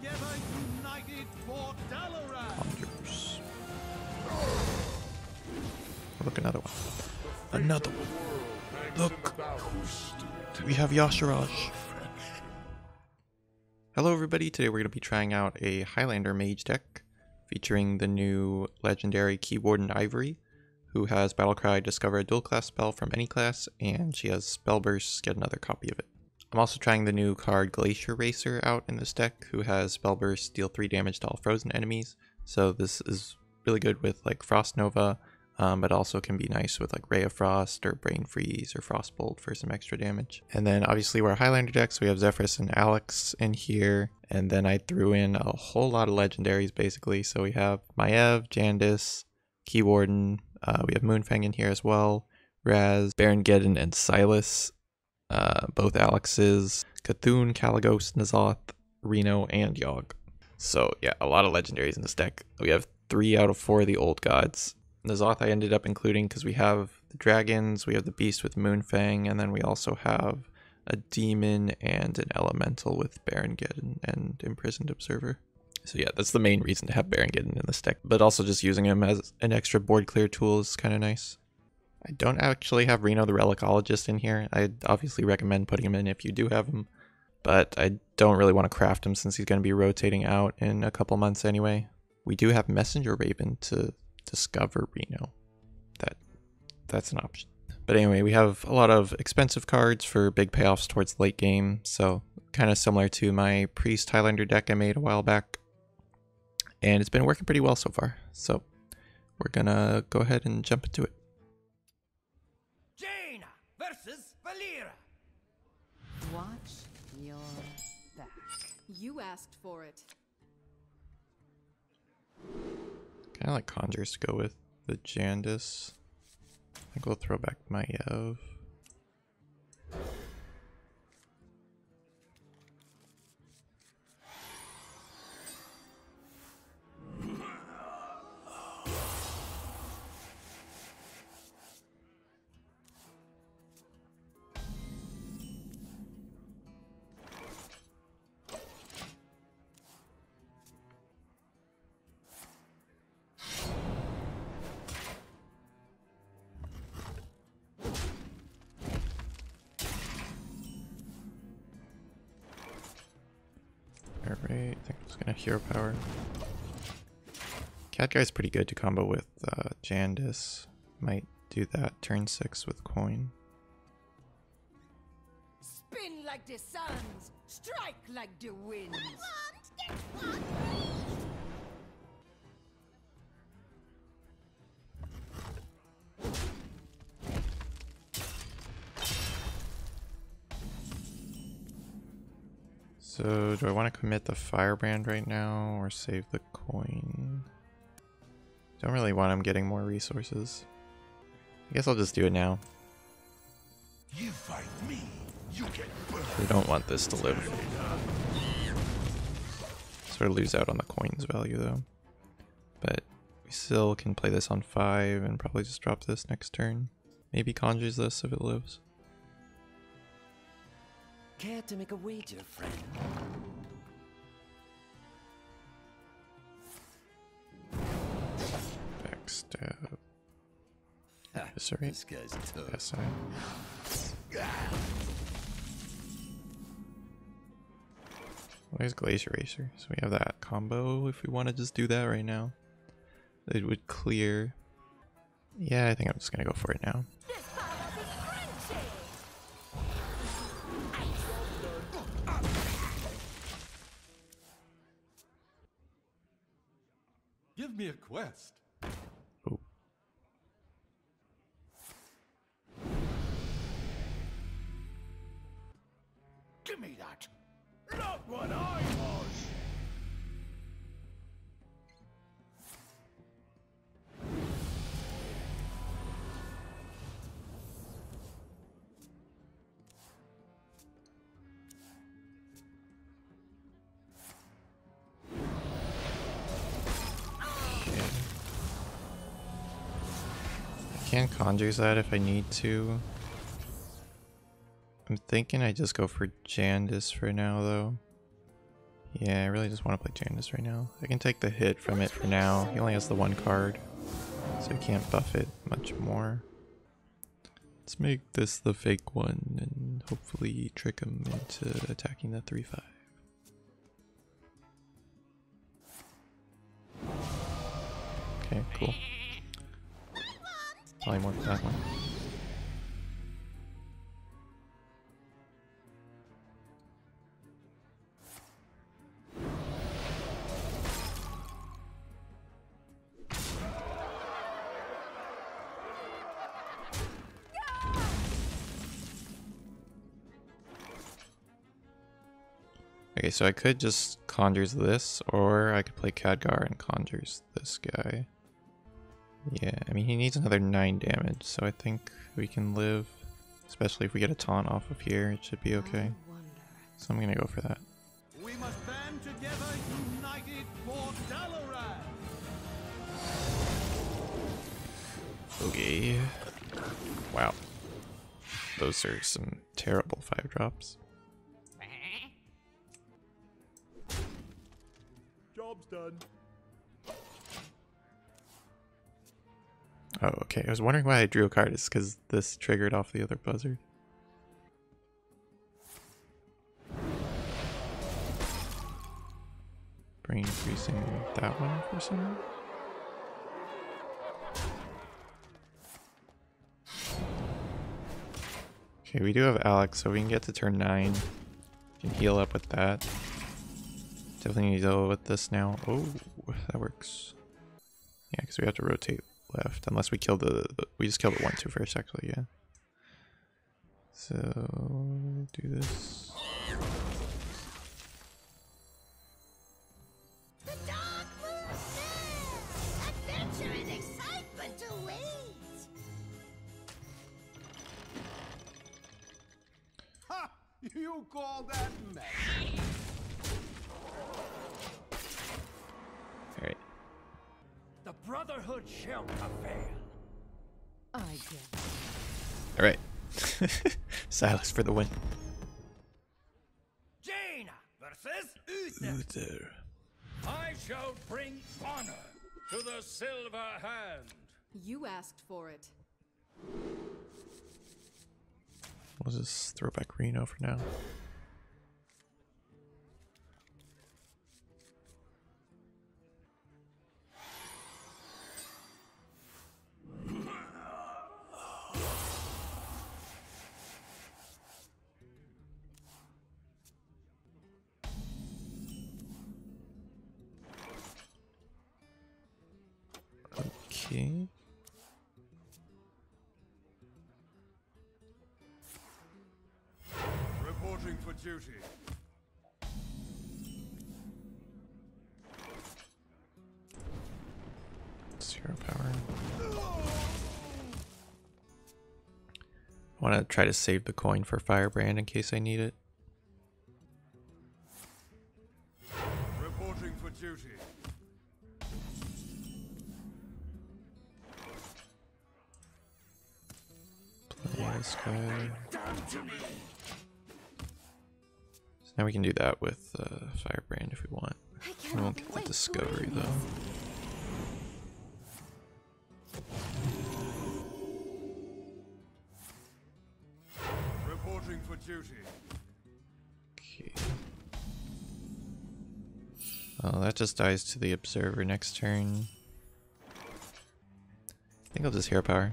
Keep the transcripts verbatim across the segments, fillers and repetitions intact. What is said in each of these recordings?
together united for Dalaran. Look, another one. Another one. Look. We have Yashiraj. Hello everybody, today we're going to be trying out a Highlander mage deck featuring the new legendary Keywarden Ivory, who has Battlecry, discover a dual class spell from any class, and she has Spellburst, get another copy of it. I'm also trying the new card Glacier Racer out in this deck, who has Spellburst, deal three damage to all frozen enemies, so this is really good with like Frost Nova, um, but also can be nice with like Ray of Frost or Brain Freeze or Frostbolt for some extra damage. And then obviously we're Highlander decks, we have Zephyrus and Alex in here, and then I threw in a whole lot of legendaries basically, so we have Maiev, Jandice, Keywarden, Uh, we have Moonfang in here as well, Raz, Baron Geddon, and Silas, uh, both Alex's, C'Thun, Kalecgos, N'Zoth, Reno, and Yogg. So yeah, a lot of legendaries in this deck. We have three out of four of the old gods. N'Zoth I ended up including because we have the dragons, we have the beast with Moonfang, and then we also have a demon and an elemental with Baron Geddon and Imprisoned Observer. So yeah, that's the main reason to have Baron Geddon in this deck, but also just using him as an extra board clear tool is kind of nice. I don't actually have Reno the Relicologist in here. I obviously recommend putting him in if you do have him, but I don't really want to craft him since he's going to be rotating out in a couple months anyway. We do have Messenger Raven to discover Reno. That, that's an option. But anyway, we have a lot of expensive cards for big payoffs towards the late game, so kind of similar to my Priest Highlander deck I made a while back. And it's been working pretty well so far, so we're gonna go ahead and jump into it. Jaina versus Valera. Watch your back. You asked for it. Kind of like Conjurers to go with the Jandice. I think we'll throw back my Ev. Alright, I think I'm just gonna hero power. Khadgar's pretty good to combo with uh, Jandice. Might do that turn six with coin. Spin like the suns, strike like the winds. So, do I want to commit the Firebrand right now, or save the coin? Don't really want him getting more resources. I guess I'll just do it now. You fight me, you get burned. We don't want this to live. Sort of lose out on the coin's value, though. But we still can play this on five and probably just drop this next turn. Maybe conjures this if it lives. Care to make a wager, friend? Backstab. Ah, this guy's tough. Yes, I. There's Glacier Racer, so we have that combo. If we want to just do that right now, it would clear. Yeah, I think I'm just gonna go for it now. Give me a quest. Oh. Give me that. Not what I can conjures that if I need to. I'm thinking I just go for Jandice for now though. Yeah, I really just want to play Jandice right now. I can take the hit from it for now. He only has the one card, so he can't buff it much more. Let's make this the fake one and hopefully trick him into attacking the three five. Okay, cool. Probably more for that one. Okay, so I could just Conjures this, or I could play Khadgar and Conjures this guy. Yeah, I mean, he needs another nine damage, so I think we can live. Especially if we get a taunt off of here, it should be okay. So I'm gonna go for that. We must band together, united for Dalaran. Okay. Wow. Those are some terrible five drops. Job's done. Oh, okay. I was wondering why I drew a card. It's because this triggered off the other Blizzard. Brain freezing that one for someone. Okay, we do have Alex, so we can get to turn nine. We can heal up with that. Definitely need to deal with this now. Oh, that works. Yeah, because we have to rotate left, unless we kill the, we just killed it one two first actually, yeah. So do this. The dark moon sails. Adventure and excitement awaits. Ha! You call that magic? All right. The Brotherhood shall prevail. I guess. Alright. Silas for the win. Jaina versus Uther. Uther. I shall bring honor to the silver hand. You asked for it. We'll just throw back Reno for now. Okay. Reporting for duty. Zero power. I want to try to save the coin for Firebrand in case I need it. Reporting for duty. This guy. So now we can do that with uh, Firebrand if we want. We won't get the discovery though. Reporting for duty. Okay. Oh, that just dies to the Observer next turn. I think I'll just Hero Power.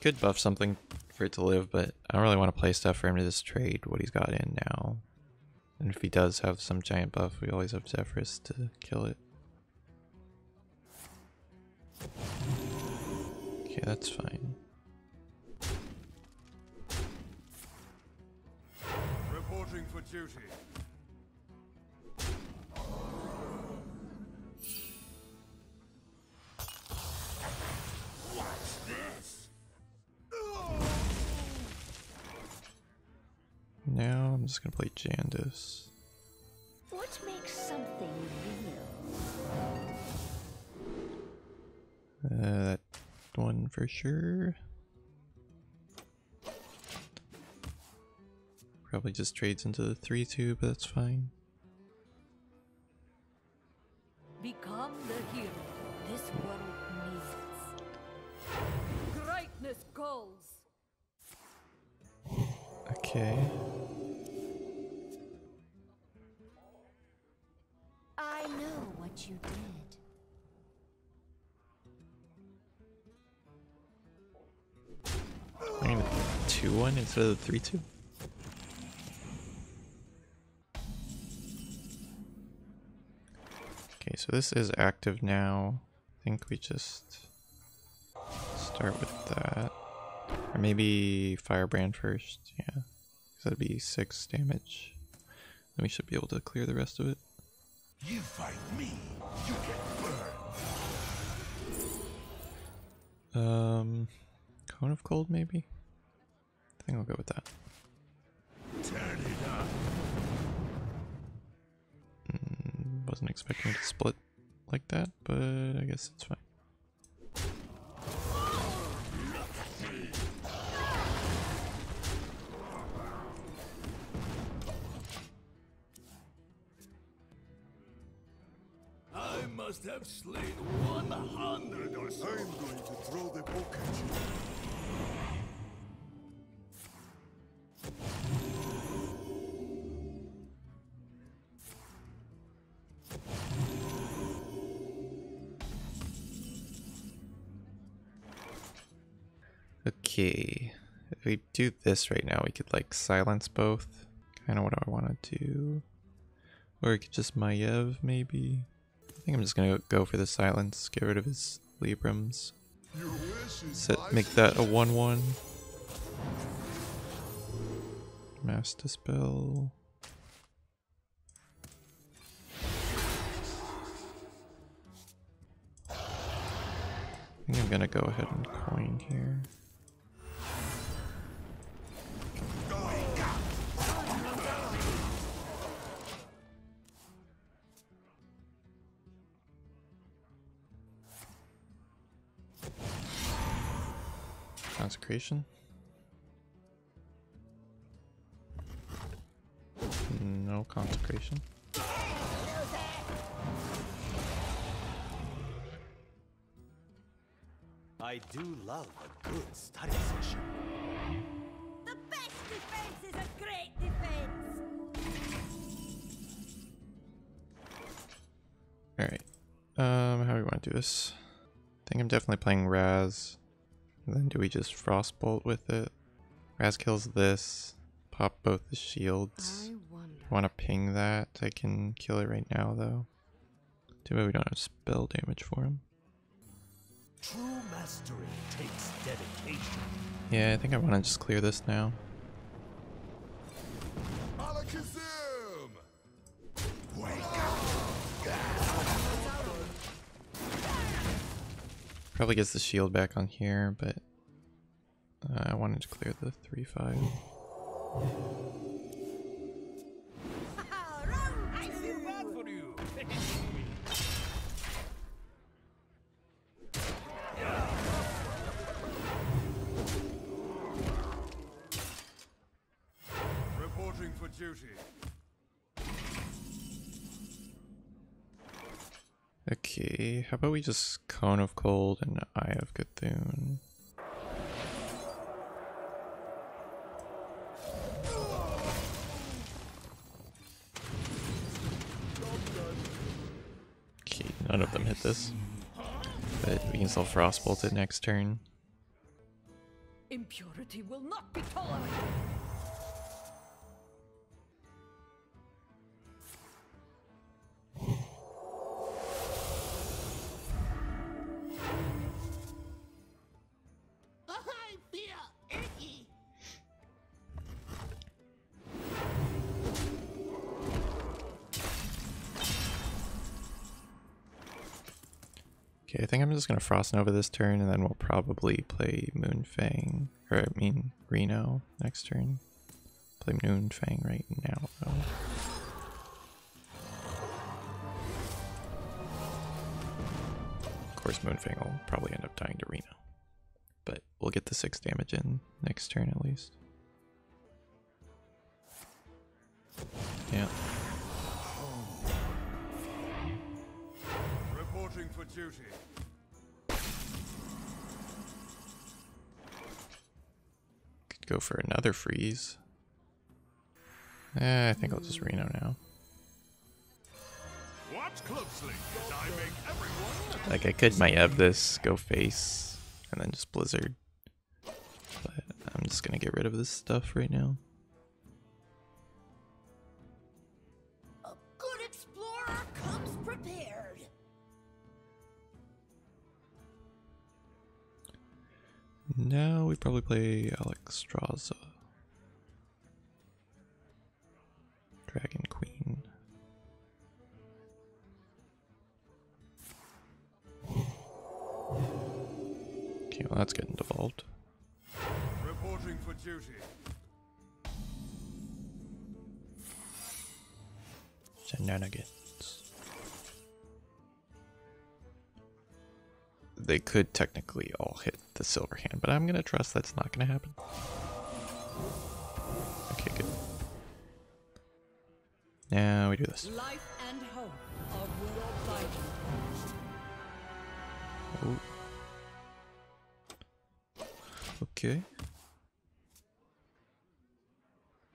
Could buff something for it to live, but I don't really want to play stuff for him to just trade what he's got in now. And if he does have some giant buff, we always have Zephyrus to kill it. Okay, that's fine. Reporting for duty. Now I'm just gonna play Jandice. What makes something real? Uh, that one for sure. Probably just trades into the three two, but that's fine. Become the hero this world needs. Greatness calls. Okay. I know what you did. I'm two one instead of the three two. Okay, so this is active now. I think we just start with that. Or maybe Firebrand first, yeah. Because that'd be six damage. Then we should be able to clear the rest of it. You fight me, you get burned. Um, Cone of Cold maybe? I think I'll go with that. Turn it up. Mm, wasn't expecting it to split like that, but I guess it's fine. Must have slain one hundred or so. I'm going to throw the book at you. Okay, if we do this right now, we could like silence both. Kind of what I want to do, or we could just Maiev maybe. I think I'm just gonna go for the silence, get rid of his Librams. Set, make that a one one. Mass Dispel. I think I'm gonna go ahead and coin here. Consecration? No consecration. I do love a good study session. The best defense is a great defense. All right. Um, how do we want to do this? I think I'm definitely playing Raz. And then do we just Frostbolt with it? Raz kills this, pop both the shields. I want to ping that. I can kill it right now though. Too bad we don't have spell damage for him. True mastery takes dedication. Yeah, I think I want to just clear this now. Probably gets the shield back on here, but uh, I wanted to clear the three five. Reporting for duty. Okay, how about we just Cone of Cold and Eye of C'Thun? Okay, none of them hit this. But we can still Frostbolt it next turn. Impurity will not be tolerated. Okay, I think I'm just gonna Frost Nova this turn, and then we'll probably play Moonfang, or I mean Reno next turn. Play Moonfang right now though. Of course, Moonfang will probably end up dying to Reno, but we'll get the six damage in next turn at least. Yeah. Reporting for duty. Could go for another freeze. Eh, I think I'll just Reno now. Watch closely as I make everyone... Like I could Maiev this, go face, and then just Blizzard. But I'm just gonna get rid of this stuff right now. A good explorer comes prepared. Now we probably play Alexstrasza. Dragonqueen. Okay, well that's getting devolved. Reporting for duty. Shenanigans. They could technically all hit the silver hand, but I'm gonna trust that's not gonna happen. Okay, good. Now we do this. Life and hope of world fighting. Okay.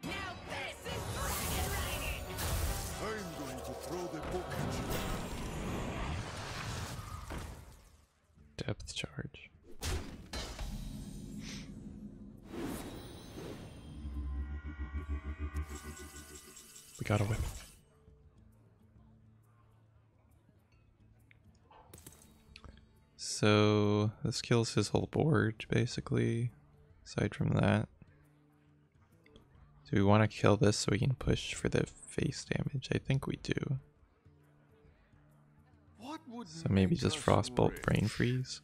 Now this is dragon riding. I'm going to throw the book at you. Depth charge. We got a weapon. So this kills his whole board, basically. Aside from that, do we want to kill this so we can push for the face damage? I think we do. What would so maybe just Frostbolt, Brain Freeze.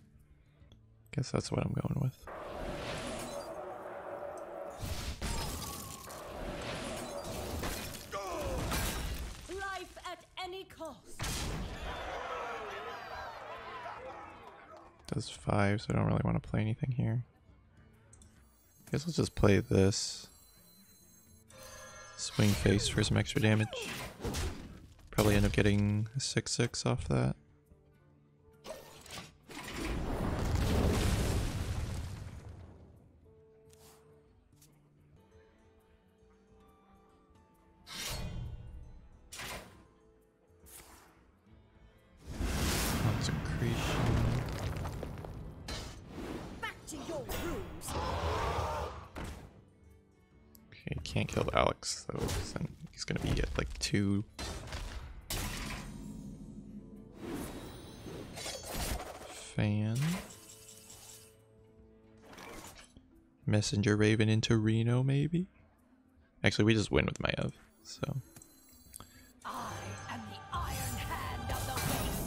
Guess that's what I'm going with. Does five, so I don't really want to play anything here. I guess I'll just play this. Swing face for some extra damage. Probably end up getting a six six off that. Can't kill Alex though, because then he's gonna be at like two. Fan. Messenger Raven into Reno maybe? Actually we just win with Maiev, so. I am the iron hand of the face.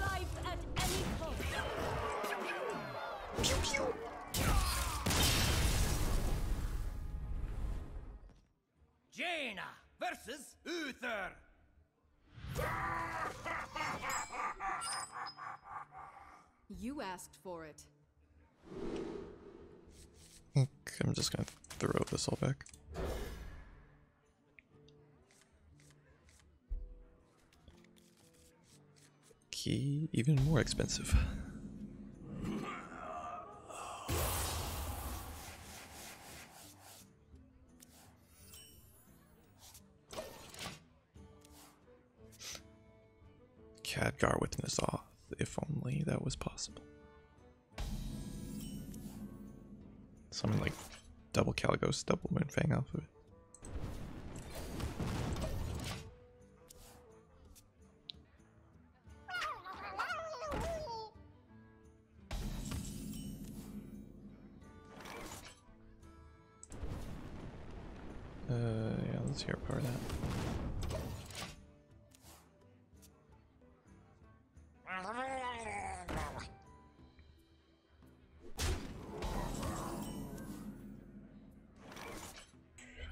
Life at any cost. Versus Uther. You asked for it. Okay, I'm just gonna throw this all back. Key, even more expensive. Khadgar with N'Zoth, if only that was possible. Something like double Kalecgos, double Moonfang off of it. Uh, yeah, let's hear power that.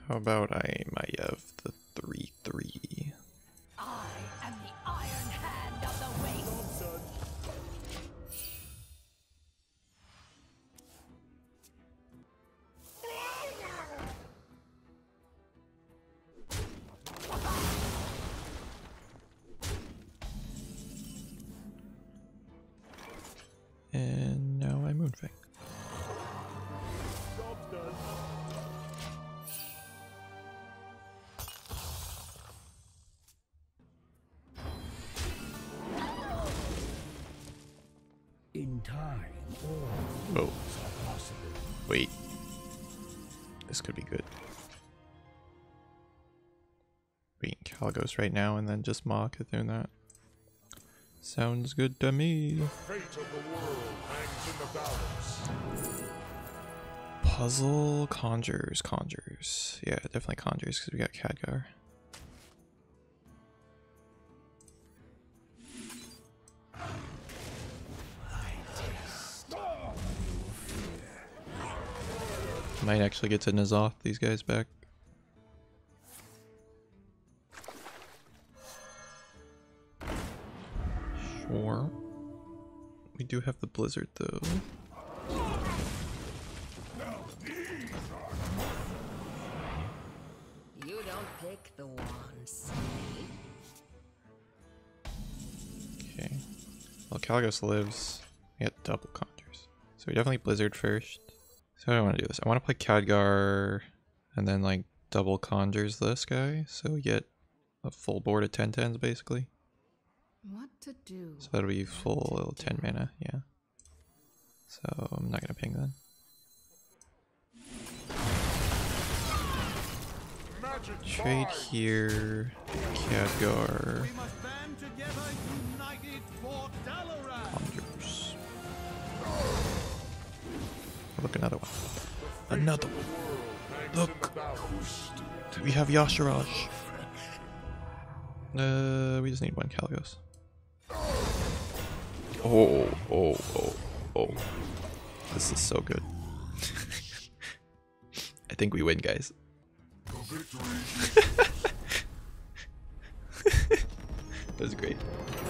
How about I Maiev the three three? I am the iron hand of the waste. Oh, And now I Moonfang. In time, all oh. Wait. This could be good. Beating Kalecgos right now and then just mock it through that. Sounds good to me. The fate of the world hangs in the balance. Puzzle conjures, conjures. Yeah, definitely conjures because we got Khadgar. Might actually get to N'Zoth these guys back. Sure. We do have the Blizzard though. You don't pick the wands. Okay. Well, Kalecgos lives. We got double conjures. So we definitely Blizzard first. So I don't want to do this. I want to play Khadgar and then like double conjures this guy, so we get a full board of ten tens basically. What to do? So that'll be full ten mana, yeah. So I'm not gonna ping then. Trade here, Khadgar. Conjures. Look, another one. Another one. Look! We have Yogg-Saron. Uh, we just need one Kalecgos. Oh, oh, oh, oh. This is so good. I think we win, guys. That was great.